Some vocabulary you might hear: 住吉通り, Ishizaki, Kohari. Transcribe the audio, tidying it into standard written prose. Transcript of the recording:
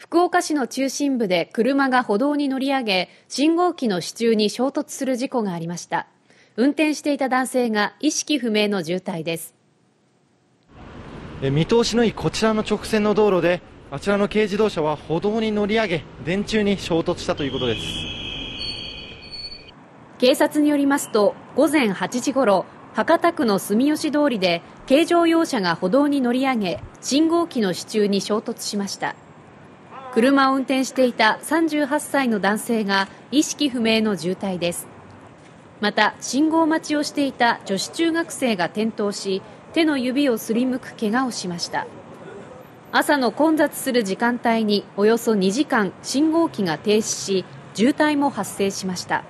福岡市の中心部で車が歩道に乗り上げ、信号機の支柱に衝突する事故がありました。運転していた男性が意識不明の重体です。見通しのいいこちらの直線の道路で、あちらの軽自動車は歩道に乗り上げ、電柱に衝突したということです。警察によりますと、午前8時ごろ、博多区の住吉通りで軽乗用車が歩道に乗り上げ、信号機の支柱に衝突しました。車を運転していた38歳の男性が意識不明の重体です。また、信号待ちをしていた女子中学生が転倒し、手の指をすりむく怪我をしました。朝の混雑する時間帯におよそ2時間信号機が停止し、渋滞も発生しました。